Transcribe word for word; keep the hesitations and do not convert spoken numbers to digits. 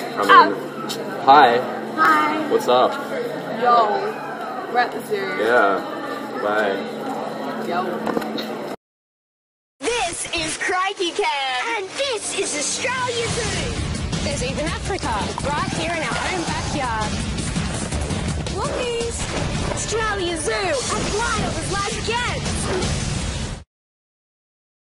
Coming. Um, Hi. Hi. What's up? Yo. We're at the zoo. Yeah. Bye. Yo. This is Crikey Cam. And this is Australia Zoo. There's even Africa, right here in our own backyard. Lookies! Australia Zoo, a wild as life again!